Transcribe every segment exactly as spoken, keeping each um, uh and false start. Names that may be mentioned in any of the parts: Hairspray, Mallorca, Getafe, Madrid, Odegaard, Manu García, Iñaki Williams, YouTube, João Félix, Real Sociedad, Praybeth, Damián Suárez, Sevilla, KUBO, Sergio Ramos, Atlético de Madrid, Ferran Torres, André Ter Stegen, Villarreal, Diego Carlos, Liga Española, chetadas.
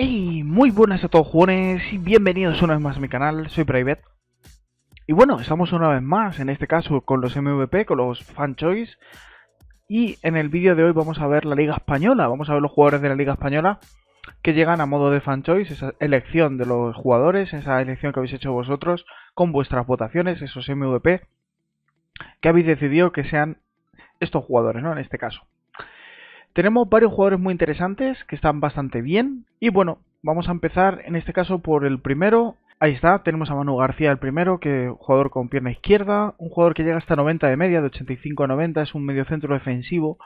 Hey, muy buenas a todos jugones y bienvenidos una vez más a mi canal, soy Praybeth. Y bueno, estamos una vez más, en este caso con los M V P, con los Fan Choice. Y en el vídeo de hoy vamos a ver la Liga Española, vamos a ver los jugadores de la Liga Española que llegan a modo de Fan Choice, esa elección de los jugadores, esa elección que habéis hecho vosotros con vuestras votaciones, esos M V P que habéis decidido que sean estos jugadores, ¿no? En este caso tenemos varios jugadores muy interesantes que están bastante bien. Y bueno, vamos a empezar en este caso por el primero. Ahí está, tenemos a Manu García el primero, que jugador con pierna izquierda. Un jugador que llega hasta noventa de media, de ochenta y cinco a noventa. Es un mediocentro defensivo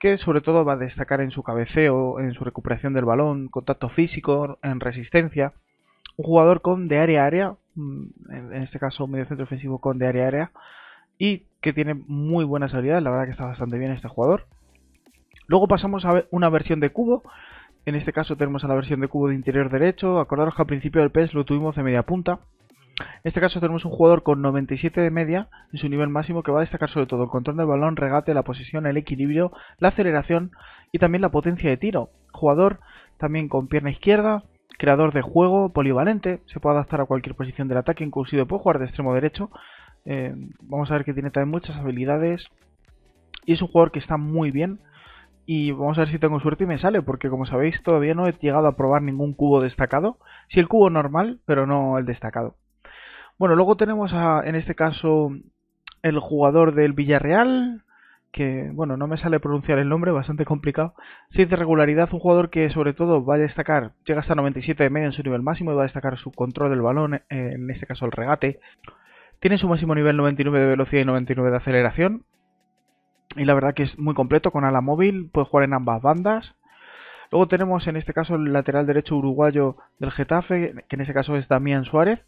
que sobre todo va a destacar en su cabeceo, en su recuperación del balón, contacto físico, en resistencia. Un jugador con de área a área, en este caso mediocentro defensivo con de área a área. Y que tiene muy buena salida, la verdad que está bastante bien este jugador. Luego pasamos a una versión de cubo, en este caso tenemos a la versión de cubo de interior derecho. Acordaros que al principio del P E S lo tuvimos de media punta. En este caso tenemos un jugador con noventa y siete de media en su nivel máximo que va a destacar sobre todo el control del balón, regate, la posesión, el equilibrio, la aceleración y también la potencia de tiro. Jugador también con pierna izquierda, creador de juego, polivalente, se puede adaptar a cualquier posición del ataque, inclusive puede jugar de extremo derecho. Eh, vamos a ver que tiene también muchas habilidades y es un jugador que está muy bien. Y vamos a ver si tengo suerte y me sale, porque como sabéis todavía no he llegado a probar ningún cubo destacado. Sí, el cubo normal, pero no el destacado. Bueno, luego tenemos a, en este caso, el jugador del Villarreal, que bueno, no me sale pronunciar el nombre, bastante complicado. seis de regularidad, un jugador que sobre todo va a destacar, llega hasta noventa y siete de media en su nivel máximo y va a destacar su control del balón, en este caso el regate. Tiene su máximo nivel noventa y nueve de velocidad y noventa y nueve de aceleración. Y la verdad que es muy completo, con ala móvil, puede jugar en ambas bandas. Luego tenemos en este caso el lateral derecho uruguayo del Getafe, que en este caso es Damián Suárez.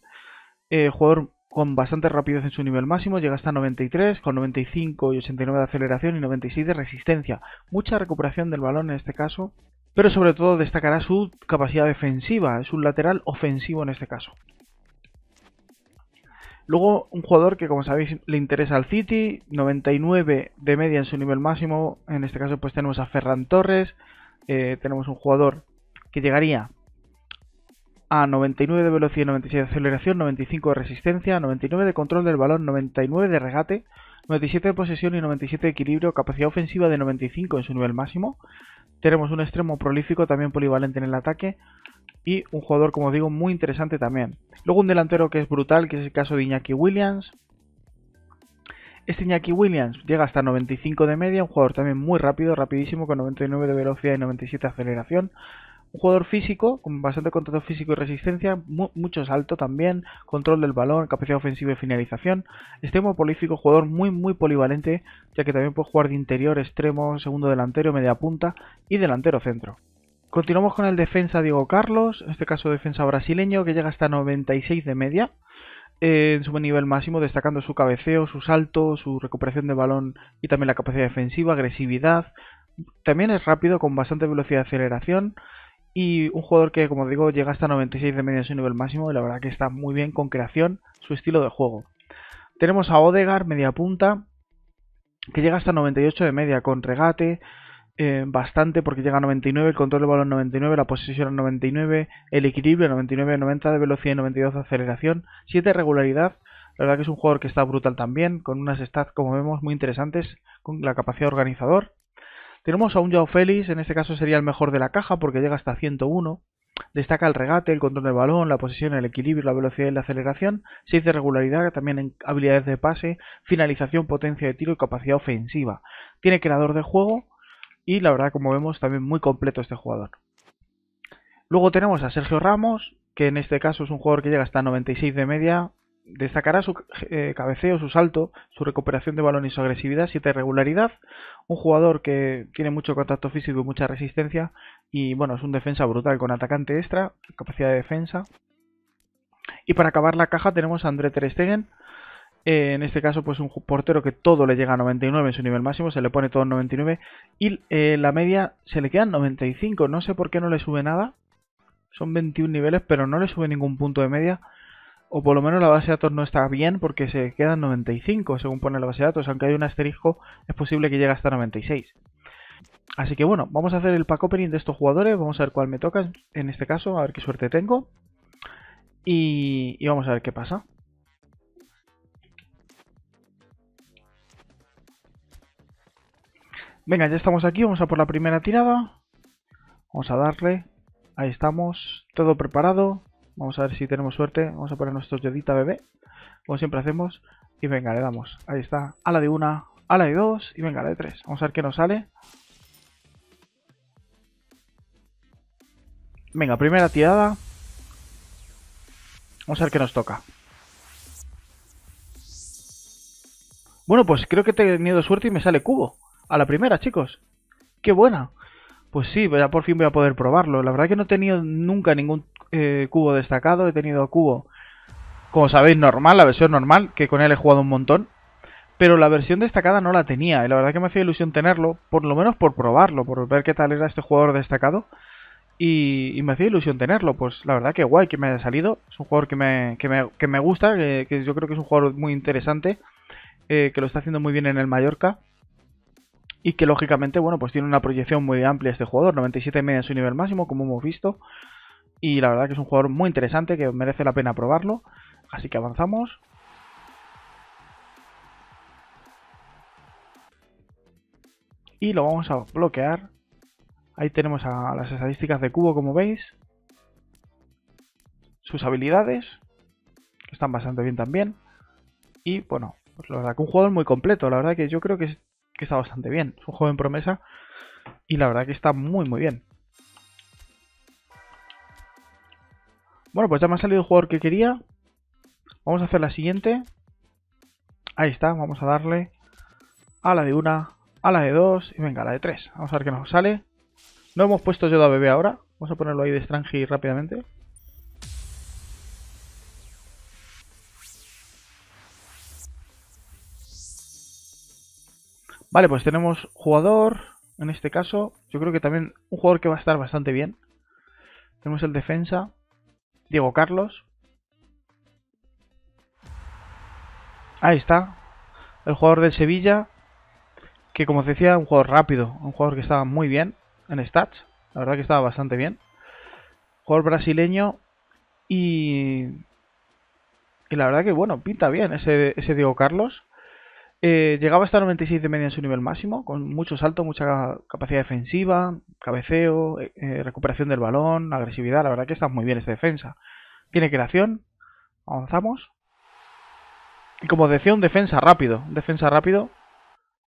Eh, jugador con bastante rapidez en su nivel máximo, llega hasta noventa y tres, con noventa y cinco y ochenta y nueve de aceleración y noventa y seis de resistencia. Mucha recuperación del balón en este caso, pero sobre todo destacará su capacidad defensiva, es un lateral ofensivo en este caso. Luego un jugador que como sabéis le interesa al City, noventa y nueve de media en su nivel máximo, en este caso pues tenemos a Ferran Torres. Eh, tenemos un jugador que llegaría a noventa y nueve de velocidad, noventa y seis de aceleración, noventa y cinco de resistencia, noventa y nueve de control del balón, noventa y nueve de regate, noventa y siete de posesión y noventa y siete de equilibrio, capacidad ofensiva de noventa y cinco en su nivel máximo. Tenemos un extremo prolífico, también polivalente en el ataque. Y un jugador, como digo, muy interesante también. Luego un delantero que es brutal, que es el caso de Iñaki Williams. Este Iñaki Williams llega hasta noventa y cinco de media. Un jugador también muy rápido, rapidísimo, con noventa y nueve de velocidad y noventa y siete de aceleración. Un jugador físico, con bastante contacto físico y resistencia. Mu mucho salto también, control del balón, capacidad ofensiva y finalización. Extremo prolífico, jugador muy muy polivalente, ya que también puede jugar de interior, extremo, segundo delantero, media punta y delantero centro. Continuamos con el defensa Diego Carlos, en este caso defensa brasileño, que llega hasta noventa y seis de media eh, en su nivel máximo, destacando su cabeceo, su salto, su recuperación de balón y también la capacidad defensiva, agresividad. También es rápido, con bastante velocidad de aceleración. Y un jugador que, como digo, llega hasta noventa y seis de media en su nivel máximo y la verdad que está muy bien con creación, su estilo de juego. Tenemos a Odegaard, media punta, que llega hasta noventa y ocho de media con regate. Eh, bastante, porque llega a noventa y nueve, el control del balón noventa y nueve, la posesión noventa y nueve, el equilibrio noventa y nueve, noventa de velocidad y noventa y dos de aceleración, siete de regularidad. La verdad que es un jugador que está brutal también, con unas stats como vemos muy interesantes, con la capacidad de organizador. Tenemos a un João Félix, en este caso sería el mejor de la caja porque llega hasta ciento uno, destaca el regate, el control del balón, la posesión, el equilibrio, la velocidad y la aceleración, seis de regularidad, también en habilidades de pase, finalización, potencia de tiro y capacidad ofensiva. Tiene creador de juego. Y la verdad, como vemos, también muy completo este jugador. Luego tenemos a Sergio Ramos, que en este caso es un jugador que llega hasta noventa y seis de media. Destacará su eh, cabeceo, su salto, su recuperación de balón y su agresividad, siete de regularidad. Un jugador que tiene mucho contacto físico y mucha resistencia. Y bueno, es un defensa brutal con atacante extra, capacidad de defensa. Y para acabar la caja tenemos a André Ter Stegen. Eh, en este caso, pues un portero que todo le llega a noventa y nueve en su nivel máximo, se le pone todo en noventa y nueve y eh, la media se le queda en noventa y cinco. No sé por qué no le sube nada, son veintiún niveles, pero no le sube ningún punto de media, o por lo menos la base de datos no está bien porque se queda en noventa y cinco según pone la base de datos, aunque hay un asterisco, es posible que llegue hasta noventa y seis. Así que bueno, vamos a hacer el pack opening de estos jugadores. Vamos a ver cuál me toca en este caso, a ver qué suerte tengo. Y, y vamos a ver qué pasa. Venga, ya estamos aquí, vamos a por la primera tirada. Vamos a darle. Ahí estamos, todo preparado. Vamos a ver si tenemos suerte. Vamos a poner nuestro yodita bebé, como siempre hacemos. Y venga, le damos. Ahí está, a la de una, a la de dos y venga, a la de tres. Vamos a ver qué nos sale. Venga, primera tirada. Vamos a ver qué nos toca. Bueno, pues creo que he tenido suerte y me sale cubo. A la primera, chicos. ¡Qué buena! Pues sí, ya por fin voy a poder probarlo. La verdad que no he tenido nunca ningún eh, cubo destacado. He tenido cubo, como sabéis, normal, la versión normal, que con él he jugado un montón. Pero la versión destacada no la tenía. Y la verdad que me hacía ilusión tenerlo, por lo menos por probarlo, por ver qué tal era este jugador destacado. Y, y me hacía ilusión tenerlo, pues la verdad que guay que me haya salido. Es un jugador que me, que me, que me gusta, que, que yo creo que es un jugador muy interesante, eh, que lo está haciendo muy bien en el Mallorca. Y que lógicamente, bueno, pues tiene una proyección muy amplia este jugador, noventa y siete y medio en su nivel máximo, como hemos visto. Y la verdad que es un jugador muy interesante, que merece la pena probarlo. Así que avanzamos. Y lo vamos a bloquear. Ahí tenemos a las estadísticas de cubo, como veis. Sus habilidades, que están bastante bien también. Y bueno, pues la verdad que un jugador muy completo. La verdad que yo creo que, que está bastante bien. Es un joven promesa y la verdad que está muy muy bien. Bueno, pues ya me ha salido el jugador que quería. Vamos a hacer la siguiente. Ahí está, vamos a darle a la de una, a la de dos y venga, a la de tres. Vamos a ver qué nos sale. No hemos puesto Yoda bebé ahora. Vamos a ponerlo ahí de Strange rápidamente. Vale, pues tenemos jugador. En este caso, yo creo que también un jugador que va a estar bastante bien. Tenemos el defensa, Diego Carlos. Ahí está. El jugador del Sevilla. Que como os decía, un jugador rápido. Un jugador que estaba muy bien en stats, la verdad que estaba bastante bien. Jugador brasileño y, y la verdad que bueno, pinta bien ese, ese Diego Carlos. Eh, llegaba hasta noventa y seis de media en su nivel máximo, con mucho salto, mucha capacidad defensiva, cabeceo, eh, recuperación del balón, agresividad. La verdad que está muy bien esta defensa. Tiene creación, avanzamos. Y como os decía, un defensa rápido, un defensa rápido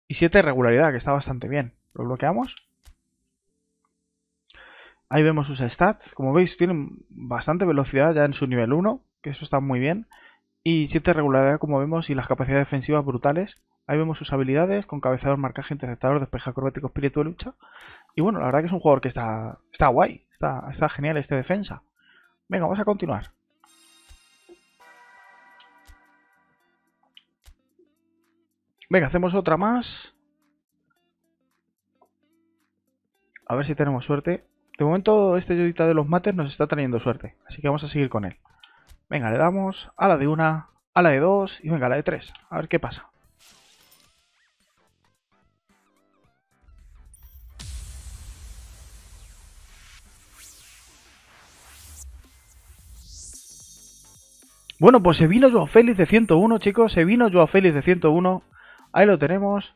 y siete de regularidad, que está bastante bien. Lo bloqueamos. Ahí vemos sus stats, como veis tienen bastante velocidad ya en su nivel uno, que eso está muy bien. Y siete regularidad como vemos y las capacidades defensivas brutales. Ahí vemos sus habilidades con cabezador, marcaje, interceptador, despeje acrobático, espíritu de lucha. Y bueno, la verdad que es un jugador que está, está guay, está, está genial este defensa. Venga, vamos a continuar. Venga, hacemos otra más. A ver si tenemos suerte. De momento este yodita de los mates nos está trayendo suerte, así que vamos a seguir con él. Venga, le damos a la de una, a la de dos y venga, a la de tres. A ver qué pasa. Bueno, pues se vino João Félix de ciento uno, chicos. Se vino João Félix de ciento uno. Ahí lo tenemos.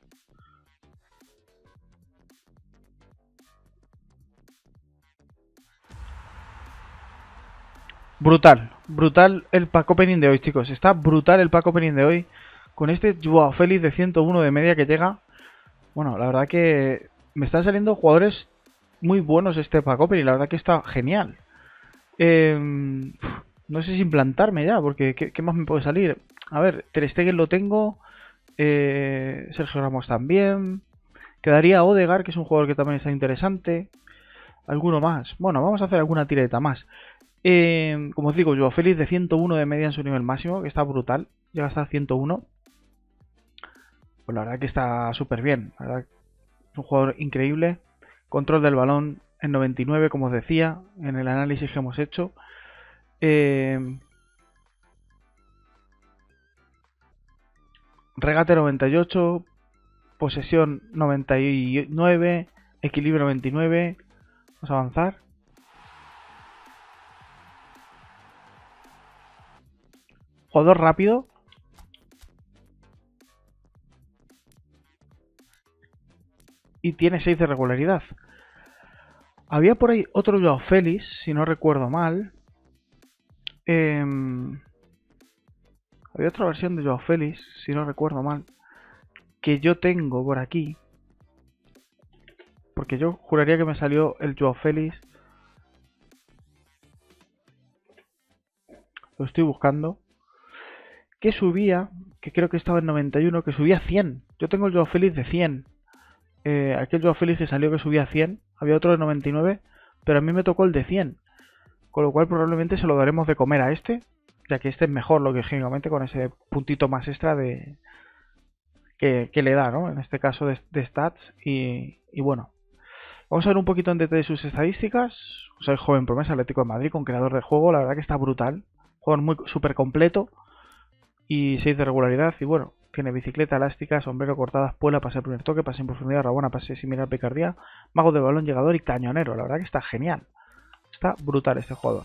Brutal, brutal el pack opening de hoy, chicos. Está brutal el pack opening de hoy. Con este João Félix de ciento uno de media que llega. Bueno, la verdad que me están saliendo jugadores muy buenos este pack opening. La verdad que está genial. Eh, no sé si implantarme ya, porque ¿qué, qué más me puede salir? A ver, Ter Stegen lo tengo. Eh, Sergio Ramos también. Quedaría Odegaard, que es un jugador que también está interesante. Alguno más. Bueno, vamos a hacer alguna tireta más. Eh, como os digo, João Félix de ciento uno de media en su nivel máximo, que está brutal. Llega hasta ciento uno. Pues la verdad que está súper bien. La verdad, es un jugador increíble. Control del balón en noventa y nueve, como os decía, en el análisis que hemos hecho. Eh, regate noventa y ocho. Posesión noventa y nueve. Equilibrio veintinueve. Vamos a avanzar. Jugador rápido. Y tiene seis de regularidad. Había por ahí otro João Félix, si no recuerdo mal. Eh, había otra versión de João Félix, si no recuerdo mal, que yo tengo por aquí. Porque yo juraría que me salió el João Félix. Lo estoy buscando. Que subía, que creo que estaba en noventa y uno, que subía cien. Yo tengo el João Félix de cien. Eh, aquel João Félix que salió que subía cien. Había otro de noventa y nueve, pero a mí me tocó el de cien. Con lo cual probablemente se lo daremos de comer a este, ya que este es mejor, lógicamente, con ese puntito más extra de que, que le da, ¿no? En este caso de, de stats. Y, y bueno, vamos a ver un poquito en detalle sus estadísticas. O sea, el joven promesa Atlético de Madrid con creador de juego. La verdad que está brutal. Jugador muy súper completo. Y seis de regularidad. Y bueno, tiene bicicleta elástica, sombrero, cortadas, puela, pase al primer toque, pase en profundidad, rabona, pase similar, picardía, mago de balón, llegador y cañonero. La verdad que está genial. Está brutal este jugador.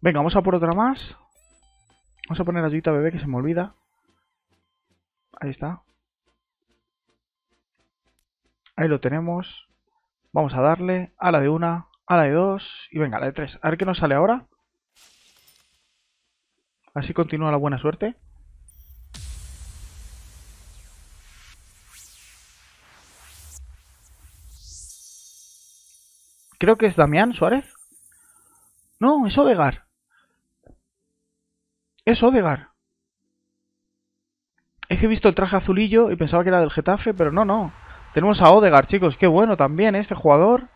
Venga, vamos a por otra más. Vamos a poner a Joita Bebé, que se me olvida. Ahí está. Ahí lo tenemos. Vamos a darle a la de una, a la de dos y venga, a la de tres. A ver qué nos sale ahora. Así continúa la buena suerte. Creo que es Damián Suárez. No, es Odegaard. Es Odegaard. Es que he visto el traje azulillo y pensaba que era del Getafe, pero no, no. Tenemos a Odegaard, chicos. Qué bueno también, ¿eh? Este jugador.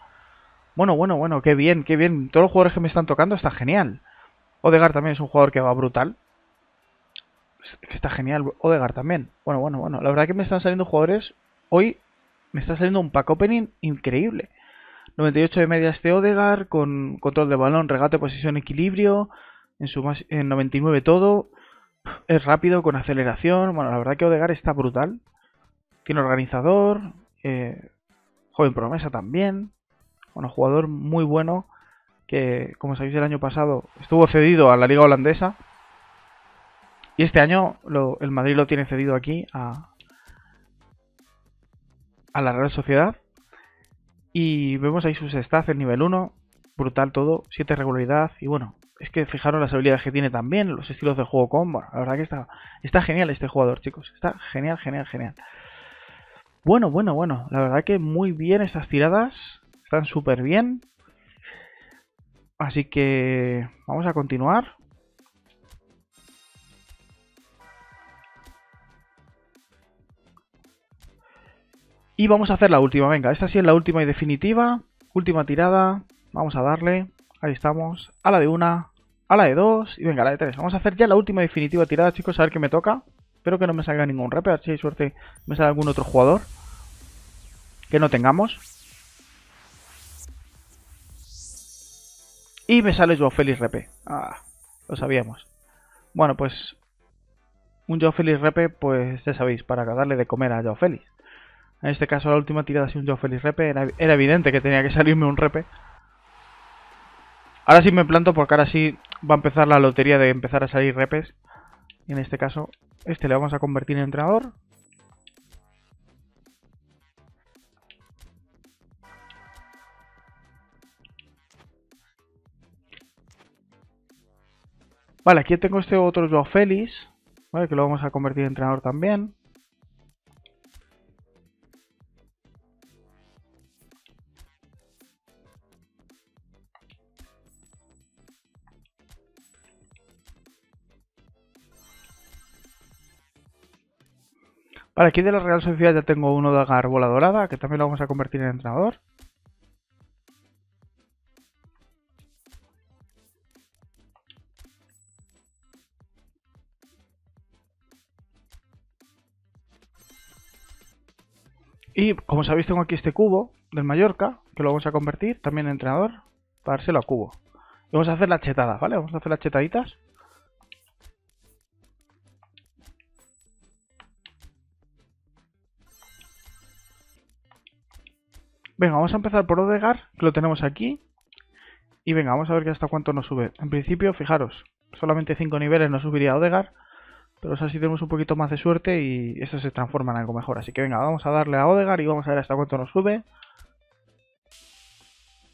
Bueno, bueno, bueno. Qué bien, qué bien. Todos los jugadores que me están tocando está genial. Odegaard también es un jugador que va brutal. Está genial. Odegaard también. Bueno, bueno, bueno. La verdad que me están saliendo jugadores. Hoy me está saliendo un pack opening increíble. noventa y ocho de media este Odegaard. Con control de balón, regate, posesión, equilibrio. En, su más, en noventa y nueve todo. Es rápido, con aceleración. Bueno, la verdad que Odegaard está brutal. Tiene organizador. Eh, joven promesa también. Bueno, jugador muy bueno. Que, como sabéis, el año pasado estuvo cedido a la Liga Holandesa. Y este año lo, el Madrid lo tiene cedido aquí a, a la Real Sociedad. Y vemos ahí sus stats en nivel uno. Brutal todo, siete regularidad. Y bueno, es que fijaros las habilidades que tiene también, los estilos de juego combo. La verdad que está, está genial este jugador, chicos. Está genial, genial, genial. Bueno, bueno, bueno. La verdad que muy bien estas tiradas. Están súper bien. Así que vamos a continuar. Y vamos a hacer la última. Venga, esta sí es la última y definitiva. Última tirada. Vamos a darle. Ahí estamos. A la de una. A la de dos. Y venga, a la de tres. Vamos a hacer ya la última y definitiva tirada, chicos. A ver qué me toca. Espero que no me salga ningún rep. A ver si hay suerte. Me sale algún otro jugador. Que no tengamos. Y me sale João Félix Repe. Ah, lo sabíamos. Bueno, pues un João Félix Repe, pues ya sabéis, para darle de comer a João Félix. En este caso, la última tirada ha sido un João Félix Repe. Era, era evidente que tenía que salirme un Repe. Ahora sí me planto porque ahora sí va a empezar la lotería de empezar a salir Repes. Y en este caso, este le vamos a convertir en entrenador. Vale, aquí tengo este otro João Félix, ¿vale? Que lo vamos a convertir en entrenador también. Vale, aquí de la Real Sociedad ya tengo uno de Garbola Dorada, que también lo vamos a convertir en entrenador. Y como sabéis, tengo aquí este cubo del Mallorca, que lo vamos a convertir también en entrenador, para dárselo a cubo. Y vamos a hacer las chetadas, ¿vale? Vamos a hacer las chetaditas. Venga, vamos a empezar por Odegaard, que lo tenemos aquí. Y venga, vamos a ver que hasta cuánto nos sube. En principio, fijaros, solamente cinco niveles nos subiría Odegaard. Pero o sea, si tenemos un poquito más de suerte y eso se transforma en algo mejor. Así que venga, vamos a darle a Odegaard y vamos a ver hasta cuánto nos sube.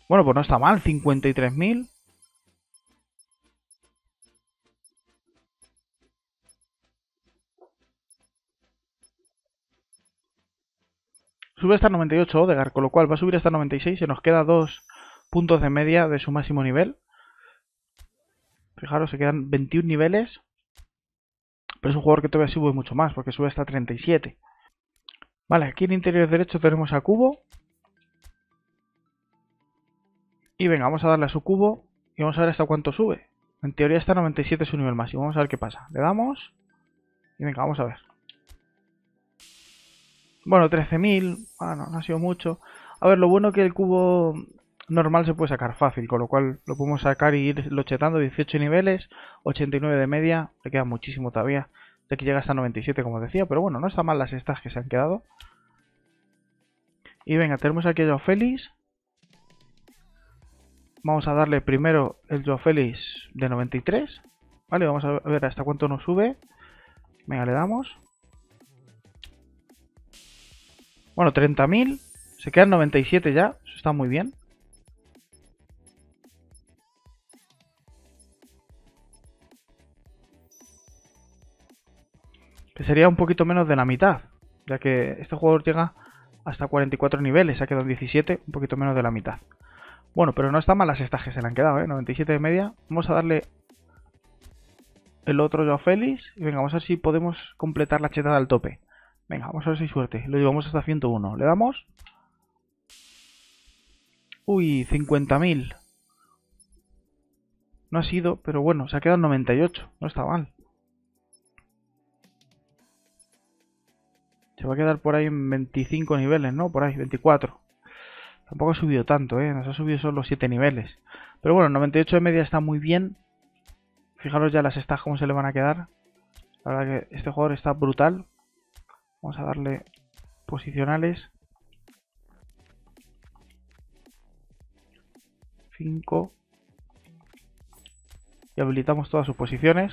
Bueno, pues no está mal, cincuenta y tres mil. Sube hasta noventa y ocho Odegaard, con lo cual va a subir hasta noventa y seis. Se nos queda dos puntos de media de su máximo nivel. Fijaros, se quedan veintiún niveles. Pero es un jugador que todavía sube mucho más, porque sube hasta treinta y siete. Vale, aquí en interior derecho tenemos a Cubo. Y venga, vamos a darle a su Cubo y vamos a ver hasta cuánto sube. En teoría está noventa y siete su nivel máximo, vamos a ver qué pasa. Le damos y venga, vamos a ver. Bueno, trece mil, bueno, no ha sido mucho. A ver, lo bueno es que el Cubo normal se puede sacar fácil, con lo cual lo podemos sacar y irlo chetando. Dieciocho niveles, ochenta y nueve de media, le queda muchísimo todavía, de que llega hasta noventa y siete como decía, pero bueno, no está mal las estas que se han quedado. Y venga, tenemos aquí a João Félix. Vamos a darle primero el João Félix de noventa y tres, vale, vamos a ver hasta cuánto nos sube. Venga, le damos. Bueno, treinta mil, se quedan noventa y siete ya, eso está muy bien. Que sería un poquito menos de la mitad, ya que este jugador llega hasta cuarenta y cuatro niveles, ha quedado diecisiete, un poquito menos de la mitad. Bueno, pero no está mal las estas que se le han quedado, ¿eh? noventa y siete de media. Vamos a darle el otro João Félix y venga, vamos a ver si podemos completar la chetada al tope. Venga, vamos a ver si hay suerte. Lo llevamos hasta ciento uno, le damos. Uy, cincuenta mil. No ha sido, pero bueno, se ha quedado noventa y ocho, no está mal. Se va a quedar por ahí en veinticinco niveles, ¿no? Por ahí, veinticuatro. Tampoco ha subido tanto, ¿eh? Nos ha subido solo siete niveles. Pero bueno, noventa y ocho de media está muy bien. Fijaros ya las stats cómo se le van a quedar. La verdad que este jugador está brutal. Vamos a darle posicionales. cinco. Y habilitamos todas sus posiciones.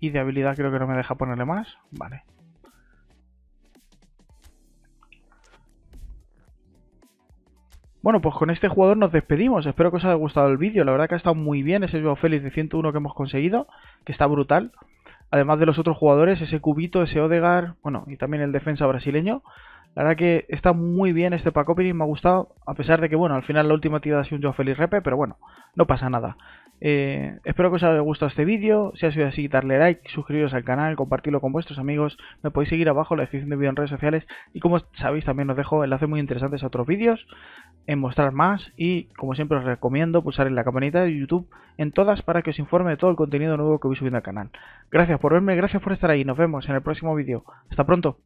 Y de habilidad creo que no me deja ponerle más. Vale. Bueno, pues con este jugador nos despedimos. Espero que os haya gustado el vídeo. La verdad que ha estado muy bien ese João Félix de ciento uno que hemos conseguido. Que está brutal. Además de los otros jugadores, ese Cubito, ese Odegaard. Bueno, y también el defensa brasileño. La verdad que está muy bien este pack opening, me ha gustado, a pesar de que, bueno, al final la última tirada ha sido un João Félix repe, pero bueno, no pasa nada. Eh, espero que os haya gustado este vídeo, si ha sido así, darle like, suscribiros al canal, compartirlo con vuestros amigos, me podéis seguir abajo en la descripción del vídeo en redes sociales, y como sabéis también os dejo enlaces muy interesantes a otros vídeos, en mostrar más, y como siempre os recomiendo pulsar en la campanita de YouTube, en todas, para que os informe de todo el contenido nuevo que voy subiendo al canal. Gracias por verme, gracias por estar ahí, nos vemos en el próximo vídeo, hasta pronto.